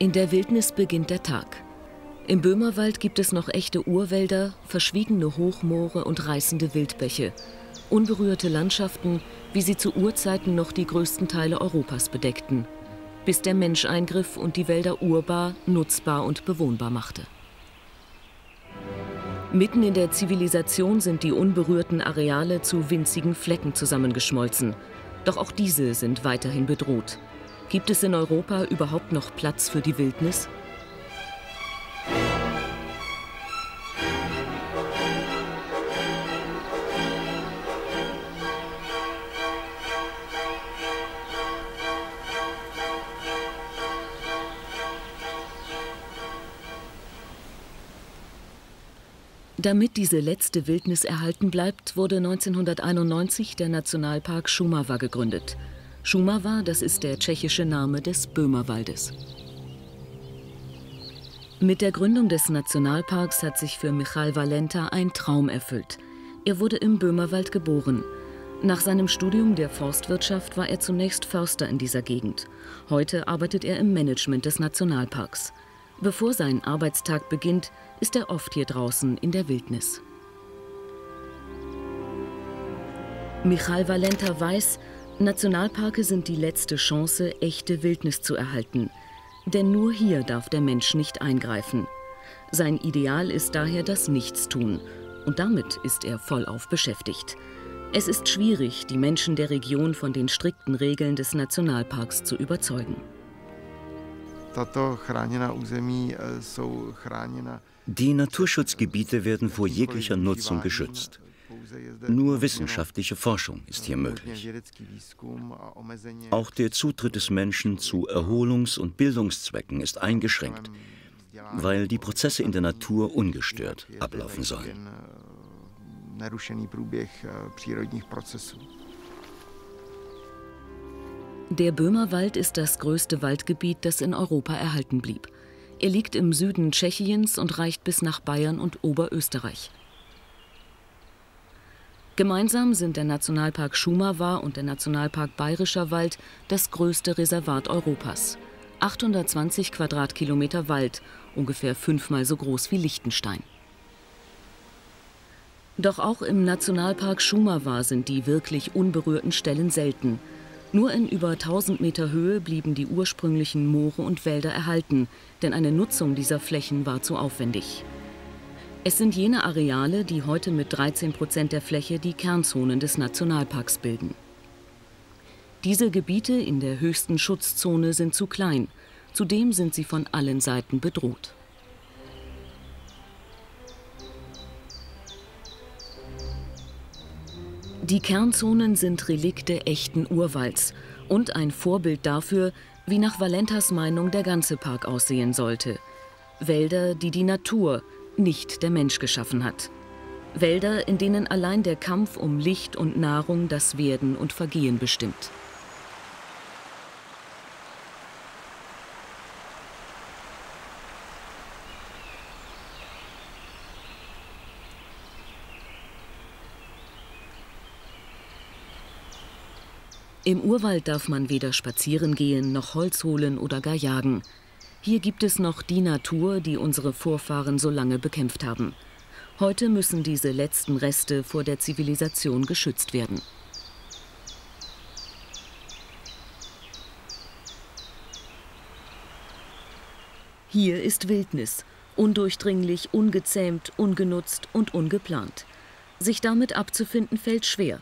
In der Wildnis beginnt der Tag. Im Böhmerwald gibt es noch echte Urwälder, verschwiegene Hochmoore und reißende Wildbäche. Unberührte Landschaften, wie sie zu Urzeiten noch die größten Teile Europas bedeckten. Bis der Mensch eingriff und die Wälder urbar, nutzbar und bewohnbar machte. Mitten in der Zivilisation sind die unberührten Areale zu winzigen Flecken zusammengeschmolzen. Doch auch diese sind weiterhin bedroht. Gibt es in Europa überhaupt noch Platz für die Wildnis? Damit diese letzte Wildnis erhalten bleibt, wurde 1991 der Nationalpark Šumava gegründet. Šumava, das ist der tschechische Name des Böhmerwaldes. Mit der Gründung des Nationalparks hat sich für Michael Valenta ein Traum erfüllt. Er wurde im Böhmerwald geboren. Nach seinem Studium der Forstwirtschaft war er zunächst Förster in dieser Gegend. Heute arbeitet er im Management des Nationalparks. Bevor sein Arbeitstag beginnt, ist er oft hier draußen in der Wildnis. Michael Valenta weiß, Nationalparke sind die letzte Chance, echte Wildnis zu erhalten. Denn nur hier darf der Mensch nicht eingreifen. Sein Ideal ist daher das Nichtstun. Und damit ist er vollauf beschäftigt. Es ist schwierig, die Menschen der Region von den strikten Regeln des Nationalparks zu überzeugen. Die Naturschutzgebiete werden vor jeglicher Nutzung geschützt. Nur wissenschaftliche Forschung ist hier möglich. Auch der Zutritt des Menschen zu Erholungs- und Bildungszwecken ist eingeschränkt, weil die Prozesse in der Natur ungestört ablaufen sollen. Der Böhmerwald ist das größte Waldgebiet, das in Europa erhalten blieb. Er liegt im Süden Tschechiens und reicht bis nach Bayern und Oberösterreich. Gemeinsam sind der Nationalpark Šumava und der Nationalpark Bayerischer Wald das größte Reservat Europas. 820 Quadratkilometer Wald, ungefähr 5-mal so groß wie Liechtenstein. Doch auch im Nationalpark Šumava sind die wirklich unberührten Stellen selten. Nur in über 1000 Meter Höhe blieben die ursprünglichen Moore und Wälder erhalten, denn eine Nutzung dieser Flächen war zu aufwendig. Es sind jene Areale, die heute mit 13% der Fläche die Kernzonen des Nationalparks bilden. Diese Gebiete in der höchsten Schutzzone sind zu klein. Zudem sind sie von allen Seiten bedroht. Die Kernzonen sind Relikte echten Urwalds und ein Vorbild dafür, wie nach Valentas Meinung der ganze Park aussehen sollte. Wälder, die die Natur, nicht der Mensch geschaffen hat. Wälder, in denen allein der Kampf um Licht und Nahrung das Werden und Vergehen bestimmt. Im Urwald darf man weder spazieren gehen, noch Holz holen oder gar jagen. Hier gibt es noch die Natur, die unsere Vorfahren so lange bekämpft haben. Heute müssen diese letzten Reste vor der Zivilisation geschützt werden. Hier ist Wildnis, undurchdringlich, ungezähmt, ungenutzt und ungeplant. Sich damit abzufinden, fällt schwer.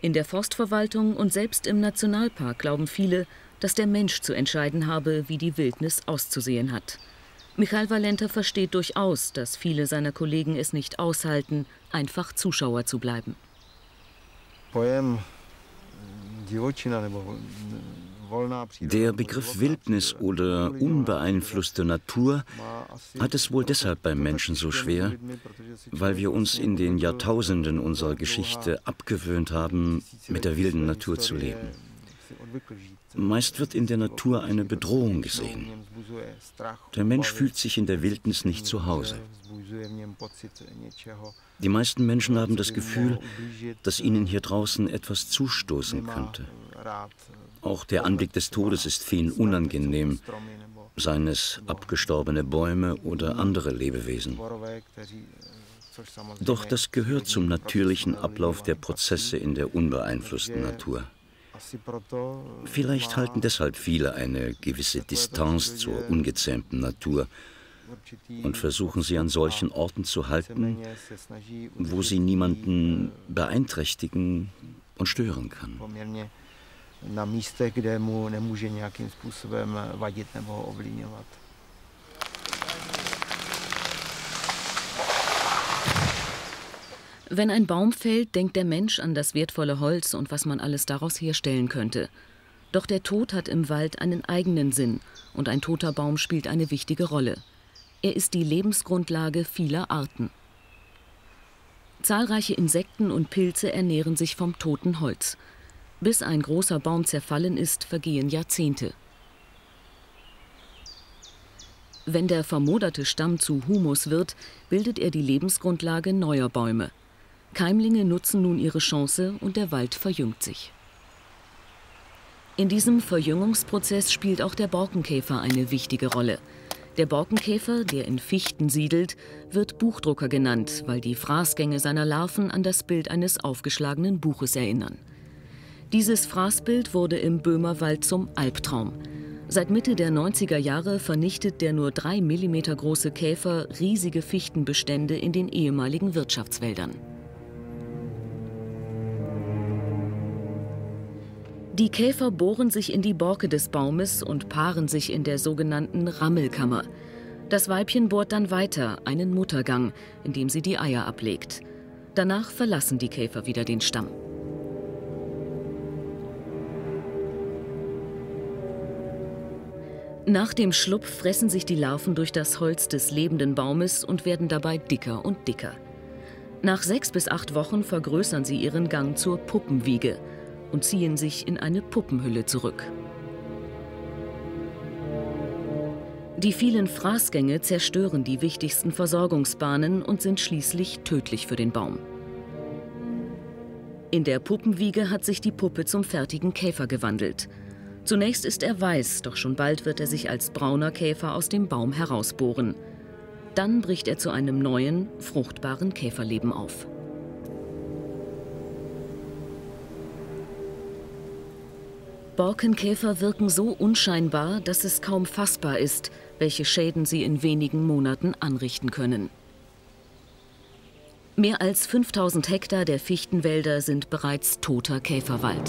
In der Forstverwaltung und selbst im Nationalpark glauben viele, dass der Mensch zu entscheiden habe, wie die Wildnis auszusehen hat. Michael Valenta versteht durchaus, dass viele seiner Kollegen es nicht aushalten, einfach Zuschauer zu bleiben. Der Begriff Wildnis oder unbeeinflusste Natur hat es wohl deshalb beim Menschen so schwer, weil wir uns in den Jahrtausenden unserer Geschichte abgewöhnt haben, mit der wilden Natur zu leben. Meist wird in der Natur eine Bedrohung gesehen. Der Mensch fühlt sich in der Wildnis nicht zu Hause. Die meisten Menschen haben das Gefühl, dass ihnen hier draußen etwas zustoßen könnte. Auch der Anblick des Todes ist vielen unangenehm, seien es abgestorbene Bäume oder andere Lebewesen. Doch das gehört zum natürlichen Ablauf der Prozesse in der unbeeinflussten Natur. Vielleicht halten deshalb viele eine gewisse Distanz zur ungezähmten Natur und versuchen sie an solchen Orten zu halten, wo sie niemanden beeinträchtigen und stören kann. Wenn ein Baum fällt, denkt der Mensch an das wertvolle Holz und was man alles daraus herstellen könnte. Doch der Tod hat im Wald einen eigenen Sinn und ein toter Baum spielt eine wichtige Rolle. Er ist die Lebensgrundlage vieler Arten. Zahlreiche Insekten und Pilze ernähren sich vom toten Holz. Bis ein großer Baum zerfallen ist, vergehen Jahrzehnte. Wenn der vermoderte Stamm zu Humus wird, bildet er die Lebensgrundlage neuer Bäume. Keimlinge nutzen nun ihre Chance und der Wald verjüngt sich. In diesem Verjüngungsprozess spielt auch der Borkenkäfer eine wichtige Rolle. Der Borkenkäfer, der in Fichten siedelt, wird Buchdrucker genannt, weil die Fraßgänge seiner Larven an das Bild eines aufgeschlagenen Buches erinnern. Dieses Fraßbild wurde im Böhmerwald zum Albtraum. Seit Mitte der 90er Jahre vernichtet der nur 3 mm große Käfer riesige Fichtenbestände in den ehemaligen Wirtschaftswäldern. Die Käfer bohren sich in die Borke des Baumes und paaren sich in der sogenannten Rammelkammer. Das Weibchen bohrt dann weiter, einen Muttergang, in dem sie die Eier ablegt. Danach verlassen die Käfer wieder den Stamm. Nach dem Schlupf fressen sich die Larven durch das Holz des lebenden Baumes und werden dabei dicker und dicker. Nach 6 bis 8 Wochen vergrößern sie ihren Gang zur Puppenwiege und ziehen sich in eine Puppenhülle zurück. Die vielen Fraßgänge zerstören die wichtigsten Versorgungsbahnen und sind schließlich tödlich für den Baum. In der Puppenwiege hat sich die Puppe zum fertigen Käfer gewandelt. Zunächst ist er weiß, doch schon bald wird er sich als brauner Käfer aus dem Baum herausbohren. Dann bricht er zu einem neuen, fruchtbaren Käferleben auf. Borkenkäfer wirken so unscheinbar, dass es kaum fassbar ist, welche Schäden sie in wenigen Monaten anrichten können. Mehr als 5000 Hektar der Fichtenwälder sind bereits toter Käferwald.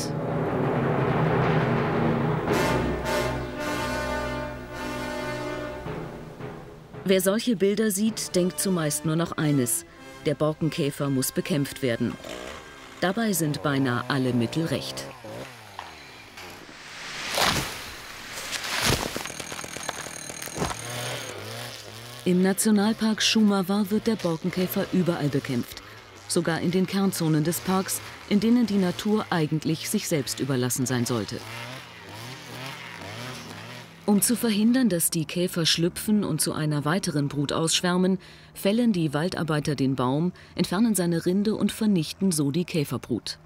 Wer solche Bilder sieht, denkt zumeist nur noch eines: Der Borkenkäfer muss bekämpft werden. Dabei sind beinahe alle Mittel recht. Im Nationalpark Šumava wird der Borkenkäfer überall bekämpft, sogar in den Kernzonen des Parks, in denen die Natur eigentlich sich selbst überlassen sein sollte. Um zu verhindern, dass die Käfer schlüpfen und zu einer weiteren Brut ausschwärmen, fällen die Waldarbeiter den Baum, entfernen seine Rinde und vernichten so die Käferbrut.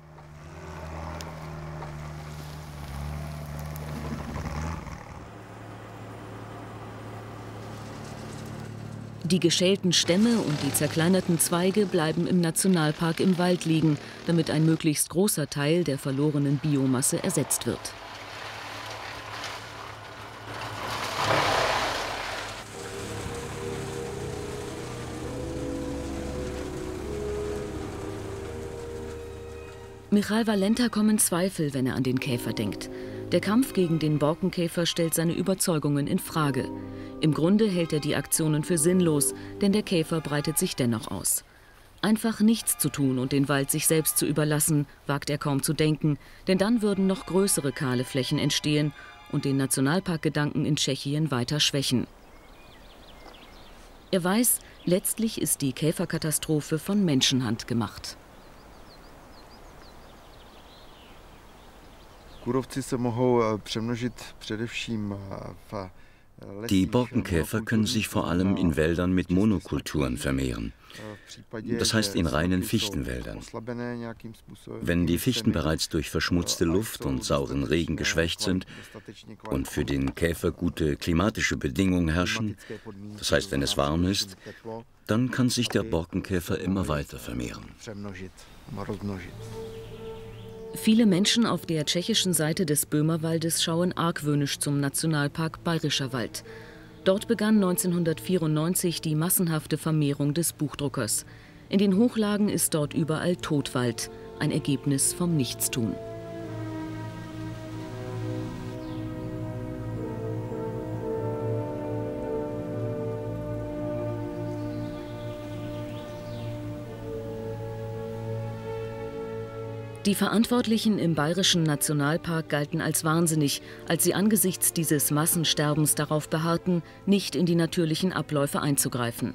Die geschälten Stämme und die zerkleinerten Zweige bleiben im Nationalpark im Wald liegen, damit ein möglichst großer Teil der verlorenen Biomasse ersetzt wird. Michael Valenta kommen Zweifel, wenn er an den Käfer denkt. Der Kampf gegen den Borkenkäfer stellt seine Überzeugungen in Frage. Im Grunde hält er die Aktionen für sinnlos, denn der Käfer breitet sich dennoch aus. Einfach nichts zu tun und den Wald sich selbst zu überlassen, wagt er kaum zu denken, denn dann würden noch größere kahle Flächen entstehen und den Nationalparkgedanken in Tschechien weiter schwächen. Er weiß, letztlich ist die Käferkatastrophe von Menschenhand gemacht. Die Borkenkäfer können sich vor allem in Wäldern mit Monokulturen vermehren. Das heißt in reinen Fichtenwäldern. Wenn die Fichten bereits durch verschmutzte Luft und sauren Regen geschwächt sind und für den Käfer gute klimatische Bedingungen herrschen, das heißt wenn es warm ist, dann kann sich der Borkenkäfer immer weiter vermehren. Viele Menschen auf der tschechischen Seite des Böhmerwaldes schauen argwöhnisch zum Nationalpark Bayerischer Wald. Dort begann 1994 die massenhafte Vermehrung des Buchdruckers. In den Hochlagen ist dort überall Totwald, ein Ergebnis vom Nichtstun. Die Verantwortlichen im Bayerischen Nationalpark galten als wahnsinnig, als sie angesichts dieses Massensterbens darauf beharrten, nicht in die natürlichen Abläufe einzugreifen.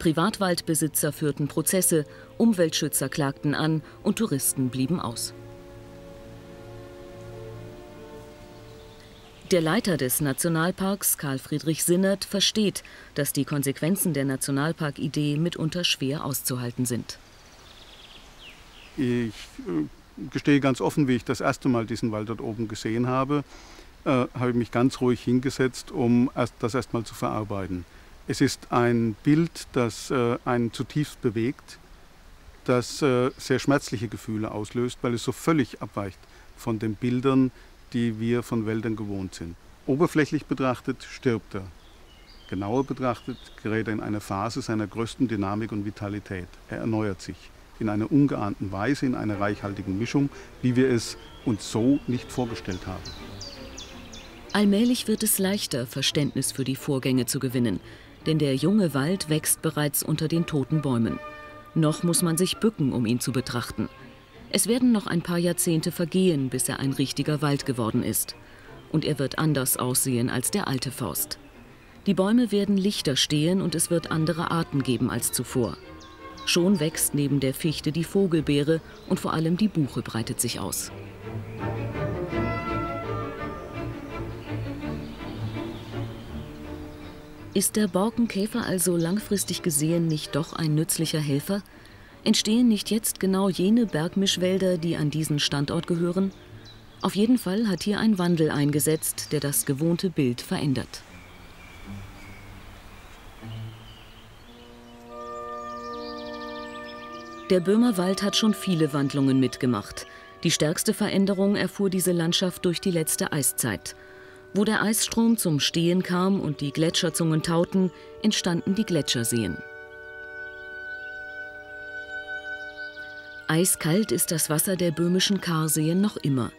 Privatwaldbesitzer führten Prozesse, Umweltschützer klagten an und Touristen blieben aus. Der Leiter des Nationalparks, Karl Friedrich Sinnert, versteht, dass die Konsequenzen der Nationalparkidee mitunter schwer auszuhalten sind. Ich gestehe ganz offen, wie ich das erste Mal diesen Wald dort oben gesehen habe, habe ich mich ganz ruhig hingesetzt, um das erstmal zu verarbeiten. Es ist ein Bild, das einen zutiefst bewegt, das sehr schmerzliche Gefühle auslöst, weil es so völlig abweicht von den Bildern, die wir von Wäldern gewohnt sind. Oberflächlich betrachtet stirbt er. Genauer betrachtet gerät er in eine Phase seiner größten Dynamik und Vitalität. Er erneuert sich in einer ungeahnten Weise, in einer reichhaltigen Mischung, wie wir es uns so nicht vorgestellt haben. Allmählich wird es leichter, Verständnis für die Vorgänge zu gewinnen, denn der junge Wald wächst bereits unter den toten Bäumen. Noch muss man sich bücken, um ihn zu betrachten. Es werden noch ein paar Jahrzehnte vergehen, bis er ein richtiger Wald geworden ist. Und er wird anders aussehen als der alte Forst. Die Bäume werden lichter stehen und es wird andere Arten geben als zuvor. Schon wächst neben der Fichte die Vogelbeere und vor allem die Buche breitet sich aus. Ist der Borkenkäfer also langfristig gesehen nicht doch ein nützlicher Helfer? Entstehen nicht jetzt genau jene Bergmischwälder, die an diesen Standort gehören? Auf jeden Fall hat hier ein Wandel eingesetzt, der das gewohnte Bild verändert. Der Böhmerwald hat schon viele Wandlungen mitgemacht. Die stärkste Veränderung erfuhr diese Landschaft durch die letzte Eiszeit. Wo der Eisstrom zum Stehen kam und die Gletscherzungen tauten, entstanden die Gletscherseen. Eiskalt ist das Wasser der böhmischen Karseen noch immer.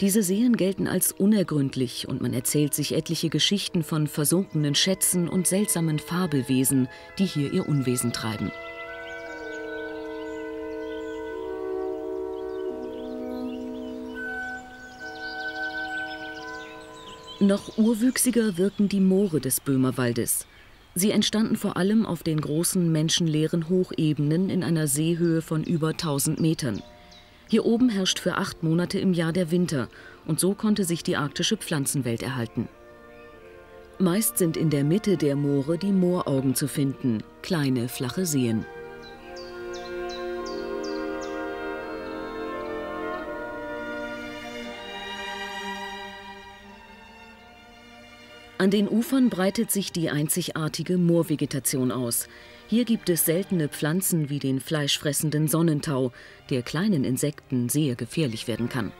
Diese Seen gelten als unergründlich und man erzählt sich etliche Geschichten von versunkenen Schätzen und seltsamen Fabelwesen, die hier ihr Unwesen treiben. Noch urwüchsiger wirken die Moore des Böhmerwaldes. Sie entstanden vor allem auf den großen menschenleeren Hochebenen in einer Seehöhe von über 1000 Metern. Hier oben herrscht für 8 Monate im Jahr der Winter und so konnte sich die arktische Pflanzenwelt erhalten. Meist sind in der Mitte der Moore die Mooraugen zu finden, kleine, flache Seen. An den Ufern breitet sich die einzigartige Moorvegetation aus. Hier gibt es seltene Pflanzen wie den fleischfressenden Sonnentau, der kleinen Insekten sehr gefährlich werden kann.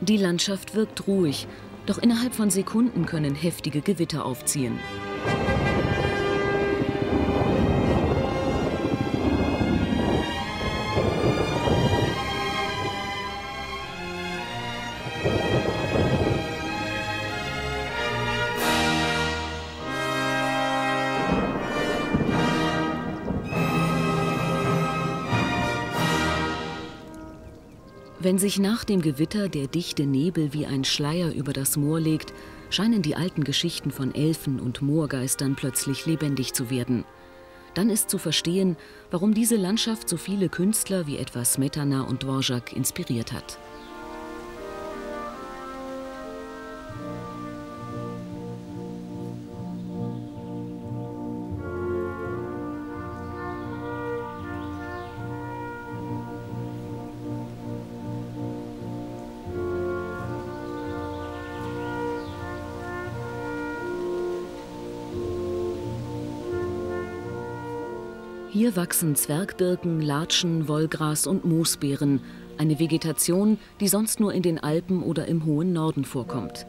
Die Landschaft wirkt ruhig, doch innerhalb von Sekunden können heftige Gewitter aufziehen. Wenn sich nach dem Gewitter der dichte Nebel wie ein Schleier über das Moor legt, scheinen die alten Geschichten von Elfen und Moorgeistern plötzlich lebendig zu werden. Dann ist zu verstehen, warum diese Landschaft so viele Künstler wie etwa Smetana und Dvorak inspiriert hat. Hier wachsen Zwergbirken, Latschen, Wollgras und Moosbeeren, eine Vegetation, die sonst nur in den Alpen oder im hohen Norden vorkommt.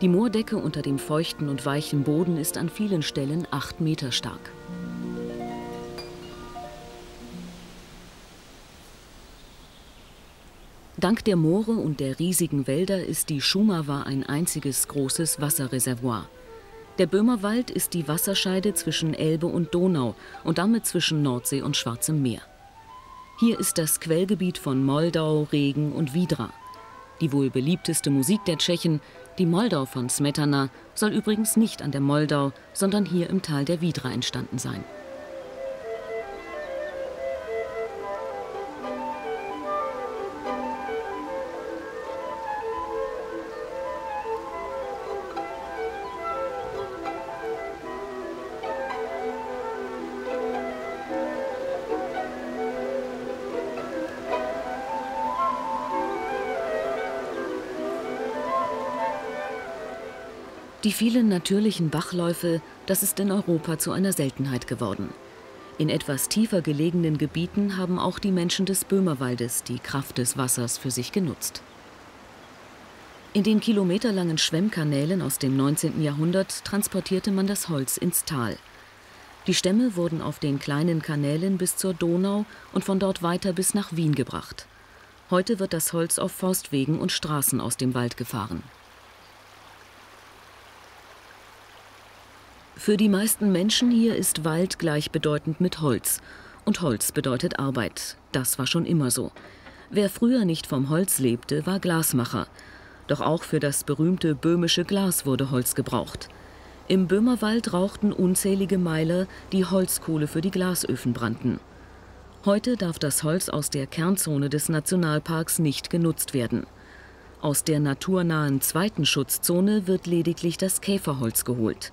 Die Moordecke unter dem feuchten und weichen Boden ist an vielen Stellen 8 Meter stark. Dank der Moore und der riesigen Wälder ist die Šumava ein einziges großes Wasserreservoir. Der Böhmerwald ist die Wasserscheide zwischen Elbe und Donau und damit zwischen Nordsee und Schwarzem Meer. Hier ist das Quellgebiet von Moldau, Regen und Vidra. Die wohl beliebteste Musik der Tschechen, die Moldau von Smetana, soll übrigens nicht an der Moldau, sondern hier im Tal der Vidra entstanden sein. Die vielen natürlichen Bachläufe, das ist in Europa zu einer Seltenheit geworden. In etwas tiefer gelegenen Gebieten haben auch die Menschen des Böhmerwaldes die Kraft des Wassers für sich genutzt. In den kilometerlangen Schwemmkanälen aus dem 19. Jahrhundert transportierte man das Holz ins Tal. Die Stämme wurden auf den kleinen Kanälen bis zur Donau und von dort weiter bis nach Wien gebracht. Heute wird das Holz auf Forstwegen und Straßen aus dem Wald gefahren. Für die meisten Menschen hier ist Wald gleichbedeutend mit Holz. Und Holz bedeutet Arbeit. Das war schon immer so. Wer früher nicht vom Holz lebte, war Glasmacher. Doch auch für das berühmte böhmische Glas wurde Holz gebraucht. Im Böhmerwald rauchten unzählige Meiler, die Holzkohle für die Glasöfen brannten. Heute darf das Holz aus der Kernzone des Nationalparks nicht genutzt werden. Aus der naturnahen zweiten Schutzzone wird lediglich das Käferholz geholt.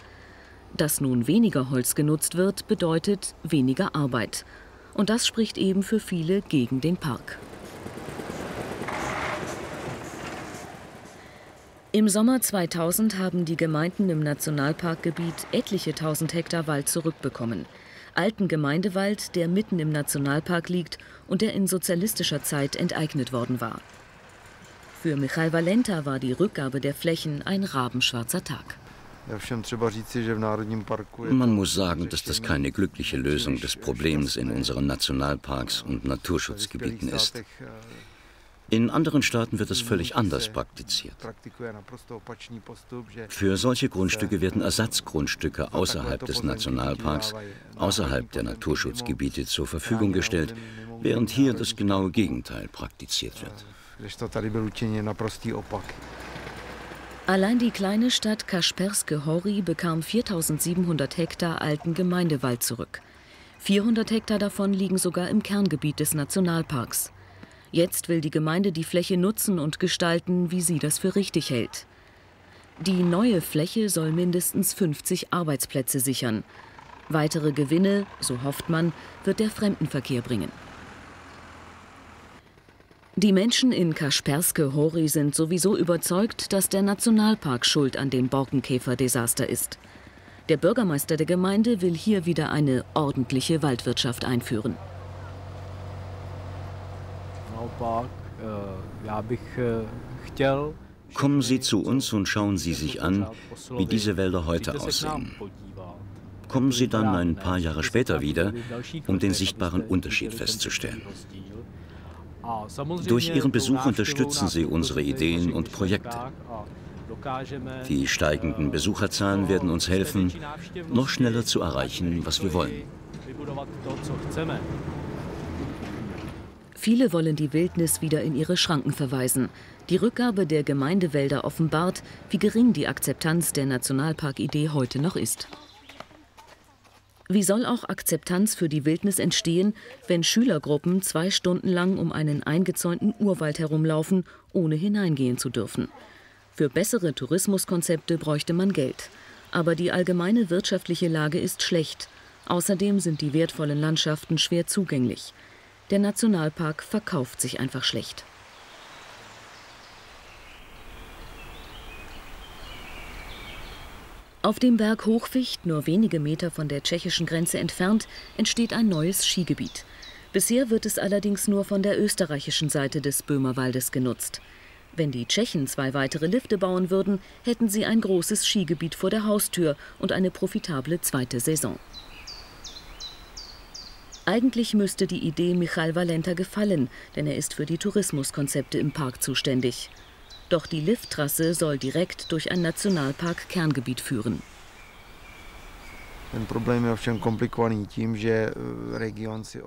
Dass nun weniger Holz genutzt wird, bedeutet weniger Arbeit. Und das spricht eben für viele gegen den Park. Im Sommer 2000 haben die Gemeinden im Nationalparkgebiet etliche 1000 Hektar Wald zurückbekommen. Alten Gemeindewald, der mitten im Nationalpark liegt und der in sozialistischer Zeit enteignet worden war. Für Michael Valenta war die Rückgabe der Flächen ein rabenschwarzer Tag. Man muss sagen, dass das keine glückliche Lösung des Problems in unseren Nationalparks und Naturschutzgebieten ist. In anderen Staaten wird es völlig anders praktiziert. Für solche Grundstücke werden Ersatzgrundstücke außerhalb des Nationalparks, außerhalb der Naturschutzgebiete zur Verfügung gestellt, während hier das genaue Gegenteil praktiziert wird. Allein die kleine Stadt Kašperské Hory bekam 4.700 Hektar alten Gemeindewald zurück. 400 Hektar davon liegen sogar im Kerngebiet des Nationalparks. Jetzt will die Gemeinde die Fläche nutzen und gestalten, wie sie das für richtig hält. Die neue Fläche soll mindestens 50 Arbeitsplätze sichern. Weitere Gewinne, so hofft man, wird der Fremdenverkehr bringen. Die Menschen in Kašperské Hory sind sowieso überzeugt, dass der Nationalpark schuld an dem Borkenkäfer-Desaster ist. Der Bürgermeister der Gemeinde will hier wieder eine ordentliche Waldwirtschaft einführen. Kommen Sie zu uns und schauen Sie sich an, wie diese Wälder heute aussehen. Kommen Sie dann ein paar Jahre später wieder, um den sichtbaren Unterschied festzustellen. Durch Ihren Besuch unterstützen Sie unsere Ideen und Projekte. Die steigenden Besucherzahlen werden uns helfen, noch schneller zu erreichen, was wir wollen. Viele wollen die Wildnis wieder in ihre Schranken verweisen. Die Rückgabe der Gemeindewälder offenbart, wie gering die Akzeptanz der Nationalparkidee heute noch ist. Wie soll auch Akzeptanz für die Wildnis entstehen, wenn Schülergruppen 2 Stunden lang um einen eingezäunten Urwald herumlaufen, ohne hineingehen zu dürfen? Für bessere Tourismuskonzepte bräuchte man Geld. Aber die allgemeine wirtschaftliche Lage ist schlecht. Außerdem sind die wertvollen Landschaften schwer zugänglich. Der Nationalpark verkauft sich einfach schlecht. Auf dem Berg Hochficht, nur wenige Meter von der tschechischen Grenze entfernt, entsteht ein neues Skigebiet. Bisher wird es allerdings nur von der österreichischen Seite des Böhmerwaldes genutzt. Wenn die Tschechen 2 weitere Lifte bauen würden, hätten sie ein großes Skigebiet vor der Haustür und eine profitable zweite Saison. Eigentlich müsste die Idee Michael Valenta gefallen, denn er ist für die Tourismuskonzepte im Park zuständig. Doch die Lifttrasse soll direkt durch ein Nationalpark-Kerngebiet führen.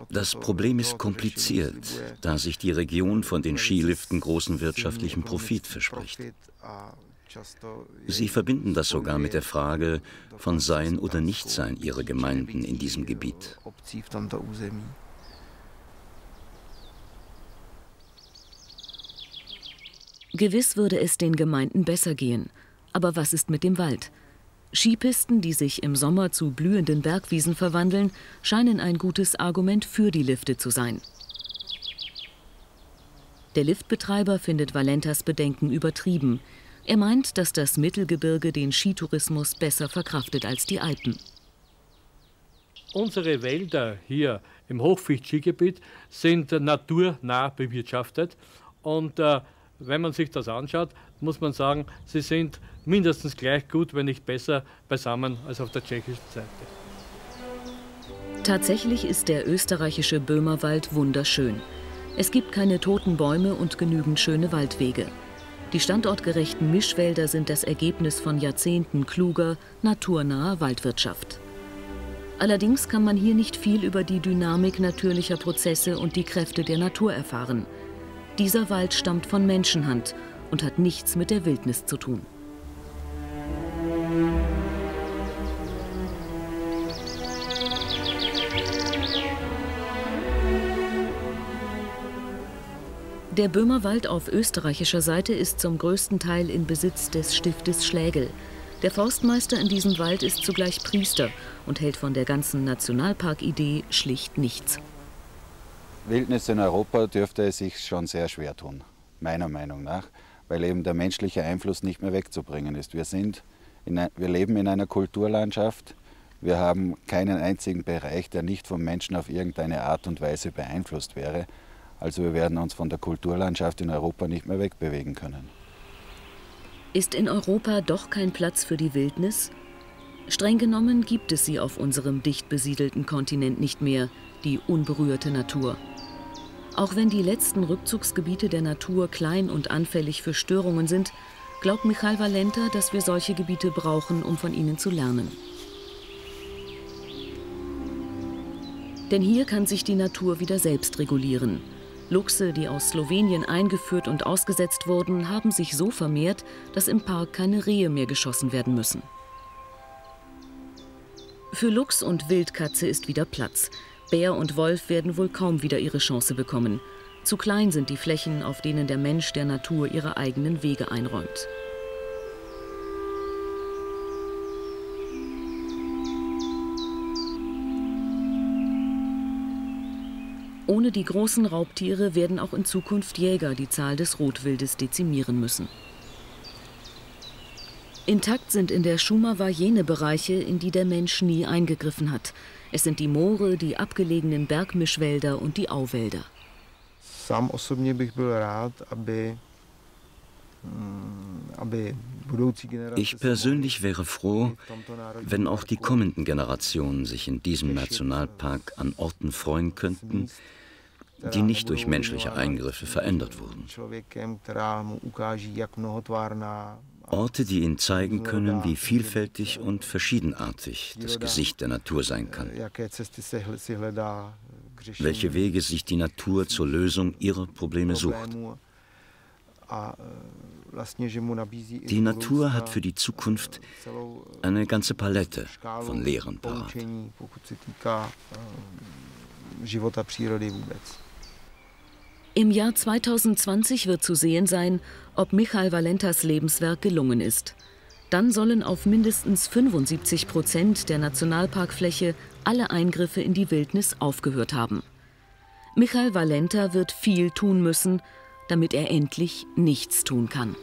Das Problem ist kompliziert, da sich die Region von den Skiliften großen wirtschaftlichen Profit verspricht. Sie verbinden das sogar mit der Frage von Sein oder Nichtsein ihrer Gemeinden in diesem Gebiet. Gewiss würde es den Gemeinden besser gehen. Aber was ist mit dem Wald? Skipisten, die sich im Sommer zu blühenden Bergwiesen verwandeln, scheinen ein gutes Argument für die Lifte zu sein. Der Liftbetreiber findet Valentas Bedenken übertrieben. Er meint, dass das Mittelgebirge den Skitourismus besser verkraftet als die Alpen. Unsere Wälder hier im Hochficht-Skigebiet sind naturnah bewirtschaftet und wenn man sich das anschaut, muss man sagen, sie sind mindestens gleich gut, wenn nicht besser beisammen als auf der tschechischen Seite. Tatsächlich ist der österreichische Böhmerwald wunderschön. Es gibt keine toten Bäume und genügend schöne Waldwege. Die standortgerechten Mischwälder sind das Ergebnis von Jahrzehnten kluger, naturnaher Waldwirtschaft. Allerdings kann man hier nicht viel über die Dynamik natürlicher Prozesse und die Kräfte der Natur erfahren. Dieser Wald stammt von Menschenhand und hat nichts mit der Wildnis zu tun. Der Böhmerwald auf österreichischer Seite ist zum größten Teil in Besitz des Stiftes Schlägel. Der Forstmeister in diesem Wald ist zugleich Priester und hält von der ganzen Nationalparkidee schlicht nichts. Wildnis in Europa dürfte es sich schon sehr schwer tun, meiner Meinung nach, weil eben der menschliche Einfluss nicht mehr wegzubringen ist. Wir leben in einer Kulturlandschaft, wir haben keinen einzigen Bereich, der nicht vom Menschen auf irgendeine Art und Weise beeinflusst wäre. Also wir werden uns von der Kulturlandschaft in Europa nicht mehr wegbewegen können. Ist in Europa doch kein Platz für die Wildnis? Streng genommen gibt es sie auf unserem dicht besiedelten Kontinent nicht mehr, die unberührte Natur. Auch wenn die letzten Rückzugsgebiete der Natur klein und anfällig für Störungen sind, glaubt Michael Valenta, dass wir solche Gebiete brauchen, um von ihnen zu lernen. Denn hier kann sich die Natur wieder selbst regulieren. Luchse, die aus Slowenien eingeführt und ausgesetzt wurden, haben sich so vermehrt, dass im Park keine Rehe mehr geschossen werden müssen. Für Luchs und Wildkatze ist wieder Platz. Bär und Wolf werden wohl kaum wieder ihre Chance bekommen. Zu klein sind die Flächen, auf denen der Mensch der Natur ihre eigenen Wege einräumt. Ohne die großen Raubtiere werden auch in Zukunft Jäger die Zahl des Rotwildes dezimieren müssen. Intakt sind in der Šumava jene Bereiche, in die der Mensch nie eingegriffen hat. Es sind die Moore, die abgelegenen Bergmischwälder und die Auwälder. Sám osobně bych byl rád, Ich persönlich wäre froh, wenn auch die kommenden Generationen sich in diesem Nationalpark an Orten freuen könnten, die nicht durch menschliche Eingriffe verändert wurden. Orte, die ihnen zeigen können, wie vielfältig und verschiedenartig das Gesicht der Natur sein kann. welche Wege sich die Natur zur Lösung ihrer Probleme sucht. Die Natur hat für die Zukunft eine ganze Palette von Lehren parat. Im Jahr 2020 wird zu sehen sein, ob Michael Valentas Lebenswerk gelungen ist. Dann sollen auf mindestens 75% der Nationalparkfläche alle Eingriffe in die Wildnis aufgehört haben. Michael Valenta wird viel tun müssen, damit er endlich nichts tun kann.